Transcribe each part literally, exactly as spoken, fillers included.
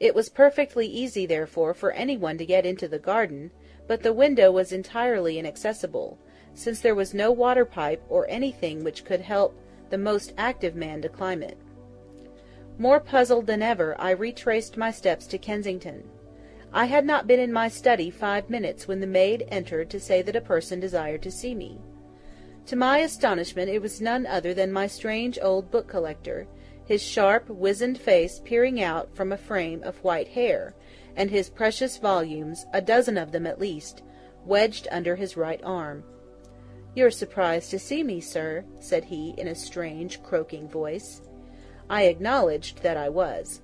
It was perfectly easy, therefore, for any one to get into the garden, but the window was entirely inaccessible, since there was no water pipe or anything which could help the most active man to climb it. More puzzled than ever, I retraced my steps to Kensington. I had not been in my study five minutes when the maid entered to say that a person desired to see me. To my astonishment, it was none other than my strange old book collector, his sharp, wizened face peering out from a frame of white hair, and his precious volumes, a dozen of them at least, wedged under his right arm. "You're surprised to see me, sir," said he, in a strange, croaking voice. I acknowledged that I was.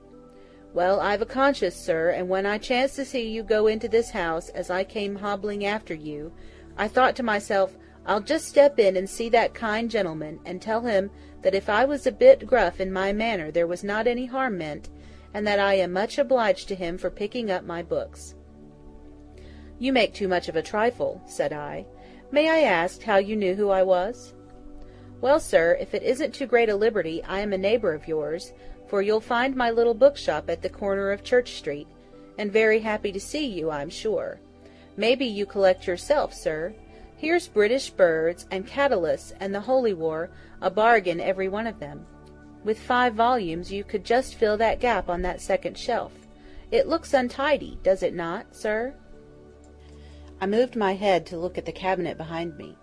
"Well, I've a conscience, sir, and when I chanced to see you go into this house, as I came hobbling after you, I thought to myself, I'll just step in and see that kind gentleman, and tell him that if I was a bit gruff in my manner there was not any harm meant, and that I am much obliged to him for picking up my books." "You make too much of a trifle," said I. "May I ask how you knew who I was?" "Well, sir, if it isn't too great a liberty, I am a neighbour of yours, for you'll find my little bookshop at the corner of Church Street, and very happy to see you, I'm sure. Maybe you collect yourself, sir. Here's British Birds, and Catullus, and the Holy War, a bargain every one of them. With five volumes you could just fill that gap on that second shelf. It looks untidy, does it not, sir?" I moved my head to look at the cabinet behind me.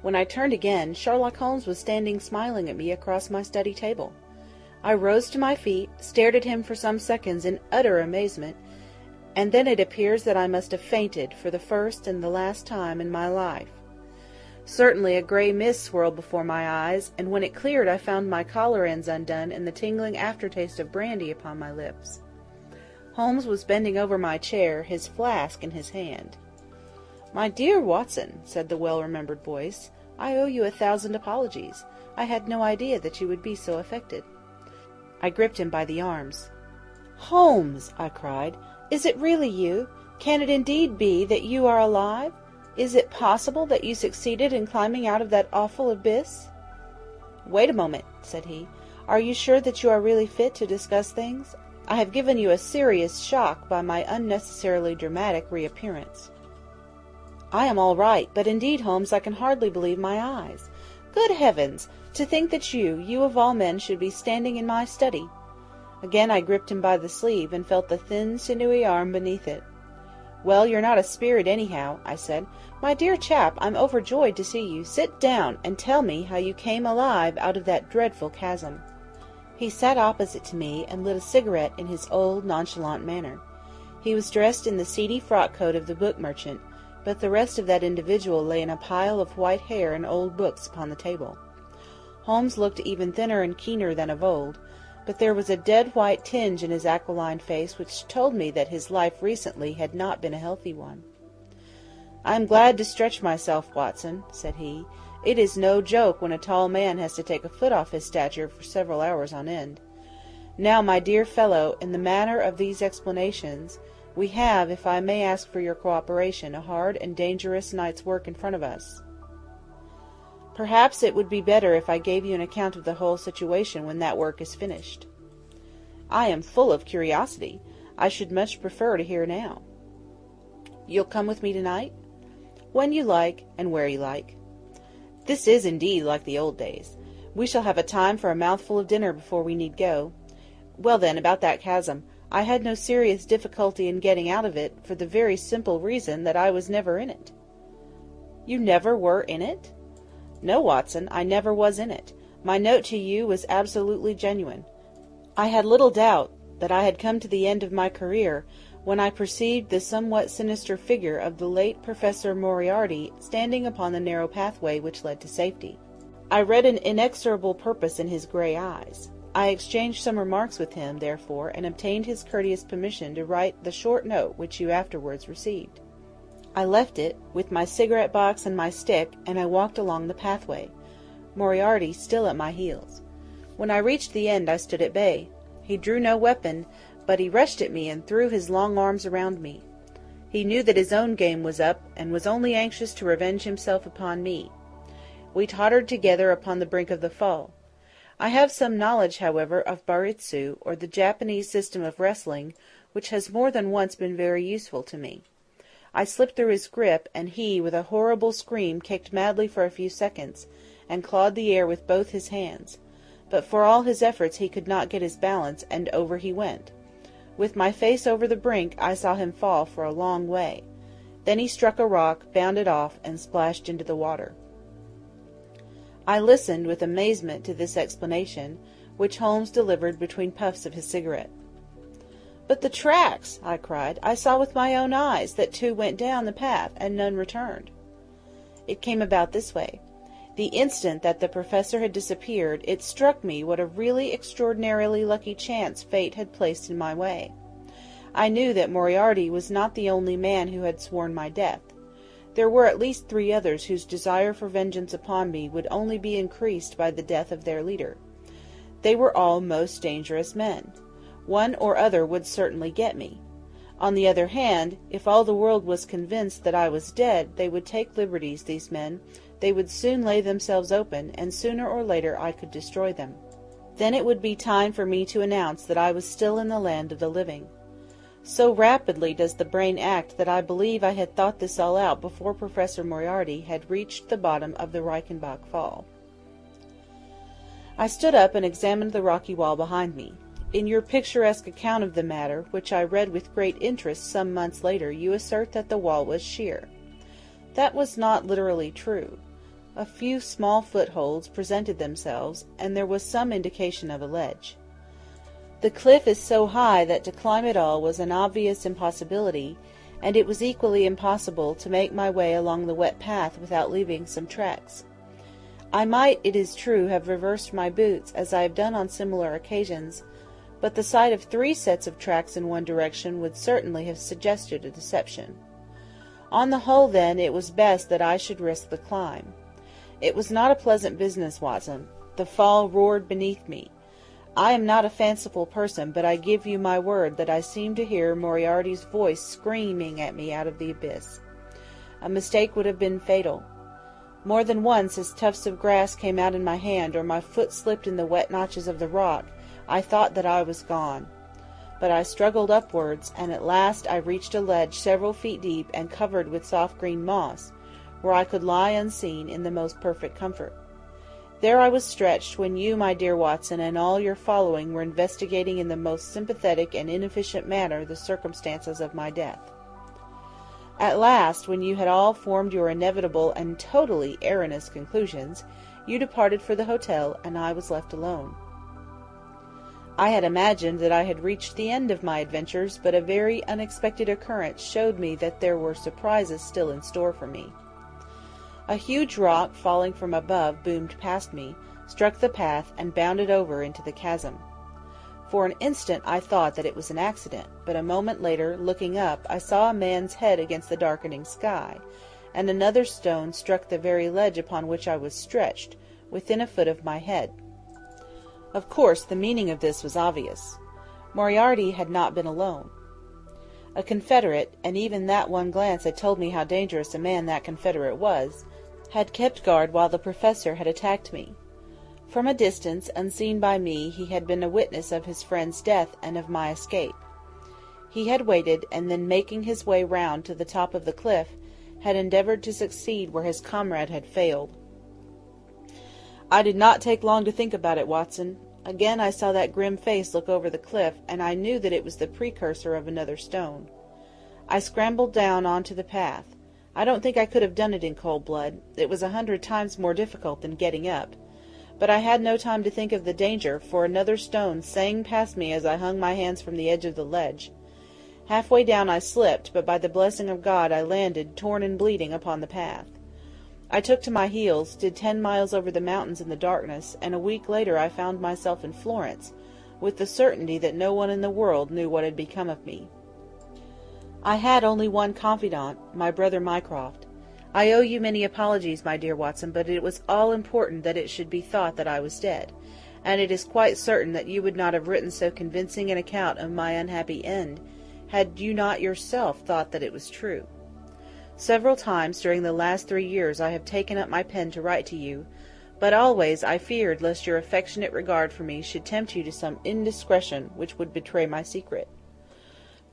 When I turned again, Sherlock Holmes was standing smiling at me across my study table. I rose to my feet, stared at him for some seconds in utter amazement, and then it appears that I must have fainted for the first and the last time in my life. Certainly a grey mist swirled before my eyes, and when it cleared I found my collar ends undone and the tingling aftertaste of brandy upon my lips. Holmes was bending over my chair, his flask in his hand. "My dear Watson," said the well-remembered voice, "I owe you a thousand apologies. I had no idea that you would be so affected." I gripped him by the arms. "Holmes!" I cried. "Is it really you? Can it indeed be that you are alive? Is it possible that you succeeded in climbing out of that awful abyss?" "Wait a moment," said he. "Are you sure that you are really fit to discuss things? I have given you a serious shock by my unnecessarily dramatic reappearance." "I am all right, but indeed, Holmes, I can hardly believe my eyes. Good heavens! To think that you, you of all men, should be standing in my study." Again I gripped him by the sleeve, and felt the thin, sinewy arm beneath it. "Well, you're not a spirit, anyhow," I said. "My dear chap, I'm overjoyed to see you. Sit down, and tell me how you came alive out of that dreadful chasm." He sat opposite to me, and lit a cigarette in his old, nonchalant manner. He was dressed in the seedy frock-coat of the book merchant, but the rest of that individual lay in a pile of white hair and old books upon the table. Holmes looked even thinner and keener than of old, but there was a dead white tinge in his aquiline face which told me that his life recently had not been a healthy one. "I am glad to stretch myself, Watson," said he. "It is no joke when a tall man has to take a foot off his stature for several hours on end. Now, my dear fellow, in the matter of these explanations, we have, if I may ask for your cooperation, a hard and dangerous night's work in front of us. Perhaps it would be better if I gave you an account of the whole situation when that work is finished." "I am full of curiosity. I should much prefer to hear now." "You'll come with me tonight?" "When you like, and where you like." "This is indeed like the old days. We shall have a time for a mouthful of dinner before we need go. Well, then, about that chasm. I had no serious difficulty in getting out of it, for the very simple reason that I was never in it." "You never were in it?" "No, Watson, I never was in it. My note to you was absolutely genuine. I had little doubt that I had come to the end of my career when I perceived the somewhat sinister figure of the late Professor Moriarty standing upon the narrow pathway which led to safety. I read an inexorable purpose in his grey eyes. I exchanged some remarks with him, therefore, and obtained his courteous permission to write the short note which you afterwards received. I left it, with my cigarette-box and my stick, and I walked along the pathway, Moriarty still at my heels. When I reached the end I stood at bay. He drew no weapon, but he rushed at me and threw his long arms around me. He knew that his own game was up, and was only anxious to revenge himself upon me. We tottered together upon the brink of the fall. I have some knowledge, however, of Baritsu, or the Japanese system of wrestling, which has more than once been very useful to me. I slipped through his grip, and he, with a horrible scream, kicked madly for a few seconds, and clawed the air with both his hands. But for all his efforts he could not get his balance, and over he went. With my face over the brink, I saw him fall for a long way. Then he struck a rock, bounded off, and splashed into the water. I listened with amazement to this explanation, which Holmes delivered between puffs of his cigarette. "But the tracks!" I cried. "I saw with my own eyes that two went down the path, and none returned." It came about this way. The instant that the professor had disappeared, it struck me what a really extraordinarily lucky chance fate had placed in my way. I knew that Moriarty was not the only man who had sworn my death. There were at least three others whose desire for vengeance upon me would only be increased by the death of their leader. They were all most dangerous men. One or other would certainly get me. On the other hand, if all the world was convinced that I was dead, they would take liberties, these men. They would soon lay themselves open, and sooner or later I could destroy them. Then it would be time for me to announce that I was still in the land of the living. So rapidly does the brain act that I believe I had thought this all out before Professor Moriarty had reached the bottom of the Reichenbach fall. I stood up and examined the rocky wall behind me. In your picturesque account of the matter, which I read with great interest some months later, you assert that the wall was sheer. That was not literally true. A few small footholds presented themselves, and there was some indication of a ledge. The cliff is so high that to climb it all was an obvious impossibility, and it was equally impossible to make my way along the wet path without leaving some tracks. I might, it is true, have reversed my boots, as I have done on similar occasions, but the sight of three sets of tracks in one direction would certainly have suggested a deception. On the whole, then, it was best that I should risk the climb. It was not a pleasant business, Watson. The fall roared beneath me. I am not a fanciful person, but I give you my word that I seemed to hear Moriarty's voice screaming at me out of the abyss. A mistake would have been fatal. More than once, as tufts of grass came out in my hand, or my foot slipped in the wet notches of the rock, I thought that I was gone. But I struggled upwards, and at last I reached a ledge several feet deep and covered with soft green moss, where I could lie unseen in the most perfect comfort. There I was stretched when you, my dear Watson, and all your following were investigating in the most sympathetic and inefficient manner the circumstances of my death. At last, when you had all formed your inevitable and totally erroneous conclusions, you departed for the hotel, and I was left alone. I had imagined that I had reached the end of my adventures, but a very unexpected occurrence showed me that there were surprises still in store for me. A huge rock, falling from above, boomed past me, struck the path, and bounded over into the chasm. For an instant I thought that it was an accident, but a moment later, looking up, I saw a man's head against the darkening sky, and another stone struck the very ledge upon which I was stretched, within a foot of my head. Of course, the meaning of this was obvious. Moriarty had not been alone. A Confederate, and even that one glance had told me how dangerous a man that Confederate was, had kept guard while the professor had attacked me. From a distance, unseen by me, he had been a witness of his friend's death and of my escape. He had waited, and then, making his way round to the top of the cliff, had endeavored to succeed where his comrade had failed. I did not take long to think about it, Watson. Again I saw that grim face look over the cliff, and I knew that it was the precursor of another stone. I scrambled down onto the path. I don't think I could have done it in cold blood. It was a hundred times more difficult than getting up. But I had no time to think of the danger, for another stone sang past me as I hung my hands from the edge of the ledge. Halfway down I slipped, but by the blessing of God I landed, torn and bleeding, upon the path. I took to my heels, did ten miles over the mountains in the darkness, and a week later I found myself in Florence, with the certainty that no one in the world knew what had become of me. I had only one confidant, my brother Mycroft. I owe you many apologies, my dear Watson, but it was all important that it should be thought that I was dead, and it is quite certain that you would not have written so convincing an account of my unhappy end, had you not yourself thought that it was true. Several times during the last three years I have taken up my pen to write to you, but always I feared lest your affectionate regard for me should tempt you to some indiscretion which would betray my secret.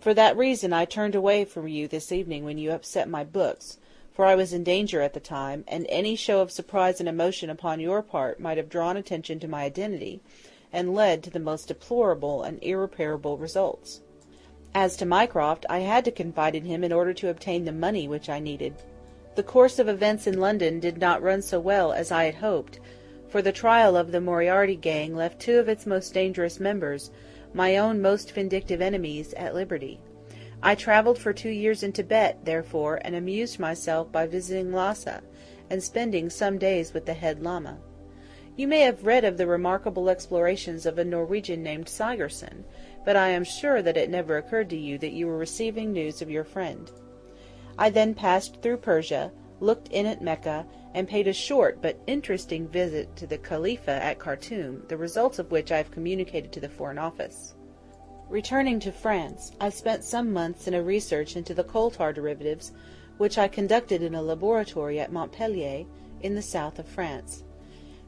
For that reason I turned away from you this evening when you upset my books, for I was in danger at the time, and any show of surprise and emotion upon your part might have drawn attention to my identity, and led to the most deplorable and irreparable results. As to Mycroft, I had to confide in him in order to obtain the money which I needed. The course of events in London did not run so well as I had hoped, for the trial of the Moriarty gang left two of its most dangerous members, my own most vindictive enemies, at liberty. I travelled for two years in Tibet, therefore, and amused myself by visiting Lhasa, and spending some days with the head lama. You may have read of the remarkable explorations of a Norwegian named Sigerson, but I am sure that it never occurred to you that you were receiving news of your friend. I then passed through Persia, looked in at Mecca, and paid a short but interesting visit to the Khalifa at Khartoum, the results of which I have communicated to the Foreign Office. Returning to France, I spent some months in a research into the coal-tar derivatives, which I conducted in a laboratory at Montpellier, in the south of France.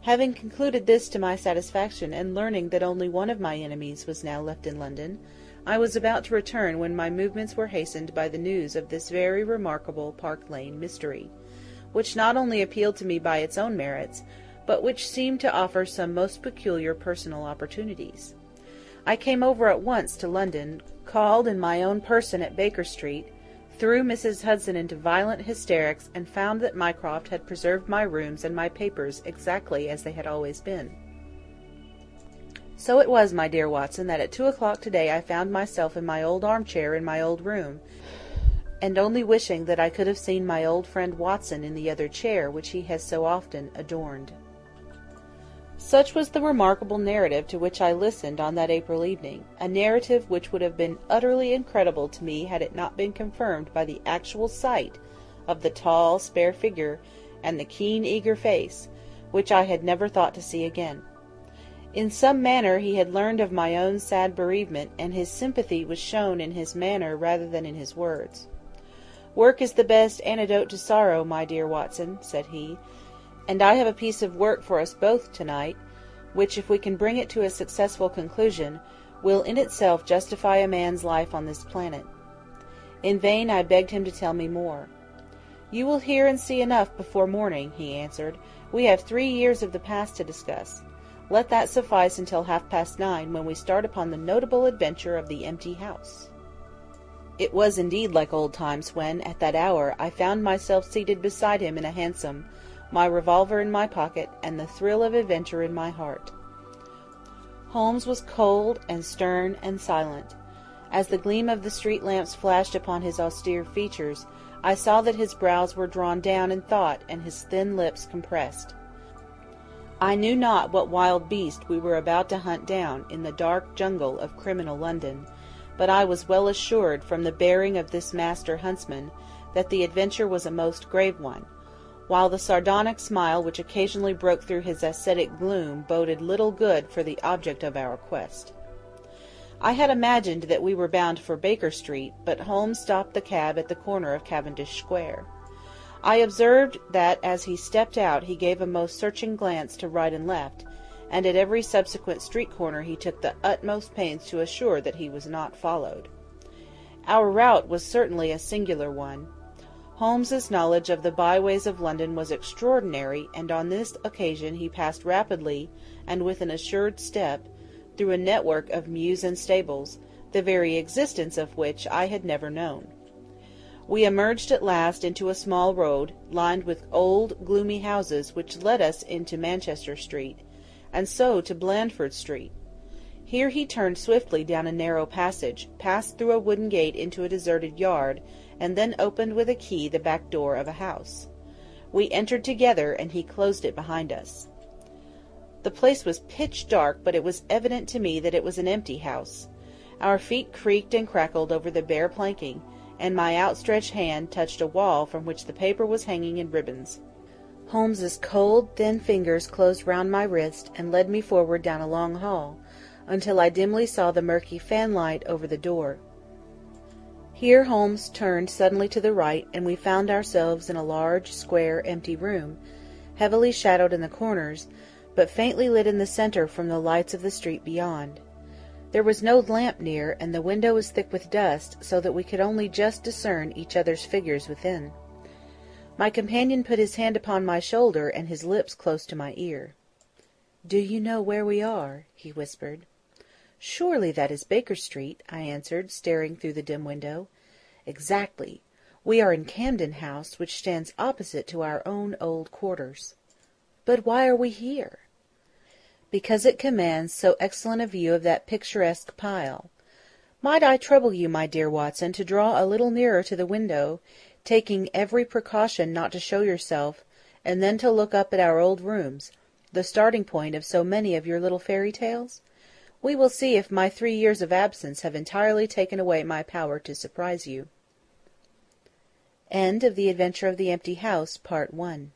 Having concluded this to my satisfaction, and learning that only one of my enemies was now left in London, I was about to return when my movements were hastened by the news of this very remarkable Park Lane mystery, which not only appealed to me by its own merits, but which seemed to offer some most peculiar personal opportunities. I came over at once to London, called in my own person at Baker Street, threw Missus Hudson into violent hysterics, and found that Mycroft had preserved my rooms and my papers exactly as they had always been. So it was, my dear Watson, that at two o'clock to-day I found myself in my old armchair in my old room, and only wishing that I could have seen my old friend Watson in the other chair which he has so often adorned. Such was the remarkable narrative to which I listened on that April evening, a narrative which would have been utterly incredible to me had it not been confirmed by the actual sight of the tall, spare figure and the keen, eager face, which I had never thought to see again. In some manner he had learned of my own sad bereavement, and his sympathy was shown in his manner rather than in his words. "Work is the best antidote to sorrow, my dear Watson," said he. "And I have a piece of work for us both to-night, which, if we can bring it to a successful conclusion, will in itself justify a man's life on this planet." In vain I begged him to tell me more. "You will hear and see enough before morning," he answered. "We have three years of the past to discuss. Let that suffice until half-past nine, when we start upon the notable adventure of the empty house." It was indeed like old times when, at that hour, I found myself seated beside him in a hansom, my revolver in my pocket, and the thrill of adventure in my heart. Holmes was cold and stern and silent. As the gleam of the street lamps flashed upon his austere features, I saw that his brows were drawn down in thought and his thin lips compressed. I knew not what wild beast we were about to hunt down in the dark jungle of criminal London, but I was well assured from the bearing of this master huntsman that the adventure was a most grave one, while the sardonic smile which occasionally broke through his ascetic gloom boded little good for the object of our quest. I had imagined that we were bound for Baker Street, but Holmes stopped the cab at the corner of Cavendish Square. I observed that as he stepped out he gave a most searching glance to right and left, and at every subsequent street corner he took the utmost pains to assure that he was not followed. Our route was certainly a singular one. Holmes's knowledge of the byways of London was extraordinary, and on this occasion he passed rapidly, and with an assured step, through a network of mews and stables, the very existence of which I had never known. We emerged at last into a small road, lined with old, gloomy houses, which led us into Manchester Street, and so to Blandford Street. Here he turned swiftly down a narrow passage, passed through a wooden gate into a deserted yard, and then opened with a key the back door of a house. We entered together, and he closed it behind us. The place was pitch dark, but it was evident to me that it was an empty house. Our feet creaked and crackled over the bare planking, and my outstretched hand touched a wall from which the paper was hanging in ribbons. Holmes's cold, thin fingers closed round my wrist and led me forward down a long hall, until I dimly saw the murky fanlight over the door. Here Holmes turned suddenly to the right, and we found ourselves in a large, square, empty room, heavily shadowed in the corners, but faintly lit in the centre from the lights of the street beyond. There was no lamp near, and the window was thick with dust, so that we could only just discern each other's figures within. My companion put his hand upon my shoulder and his lips close to my ear. "Do you know where we are?" he whispered. "Surely that is Baker Street," I answered, staring through the dim window. "Exactly. We are in Camden House, which stands opposite to our own old quarters." "But why are we here?" "Because it commands so excellent a view of that picturesque pile. Might I trouble you, my dear Watson, to draw a little nearer to the window, taking every precaution not to show yourself, and then to look up at our old rooms, the starting point of so many of your little fairy tales? We will see if my three years of absence have entirely taken away my power to surprise you." End of The Adventure of the Empty House, Part One.